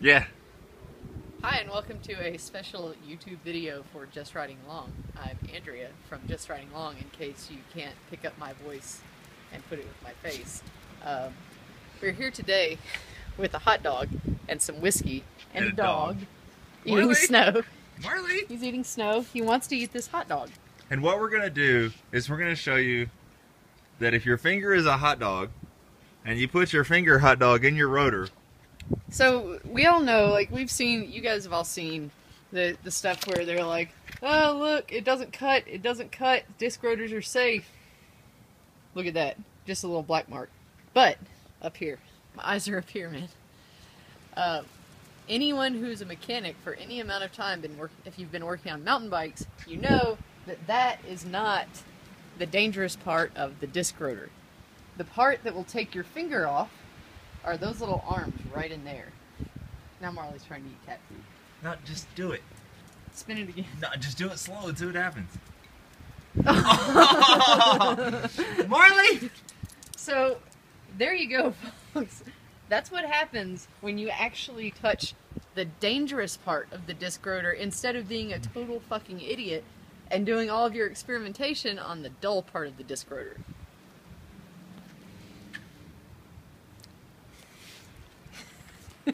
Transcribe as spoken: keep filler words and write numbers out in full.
Yeah. Hi, and welcome to a special YouTube video for Just Riding Along. I'm Andrea from Just Riding Along, in case you can't pick up my voice and put it with my face. Um, we're here today with a hot dog and some whiskey and, and a dog, dog. eating Marley? snow. Marley! He's eating snow. He wants to eat this hot dog. And what we're going to do is we're going to show you that if your finger is a hot dog and you put your finger hot dog in your rotor. So we all know, like we've seen, you guys have all seen the, the stuff where they're like, oh look, it doesn't cut, it doesn't cut, disc rotors are safe. Look at that, just a little black mark. But, up here, my eyes are up here, man. Uh, anyone who's a mechanic for any amount of time, been work if you've been working on mountain bikes, you know that that is not the dangerous part of the disc rotor. The part that will take your finger off are those little arms right in there. Now Marley's trying to eat cat food. No, just do it. Spin it again. No, just do it slow and see what happens. Oh. Marley! So, there you go, folks. That's what happens when you actually touch the dangerous part of the disc rotor instead of being a total fucking idiot and doing all of your experimentation on the dull part of the disc rotor.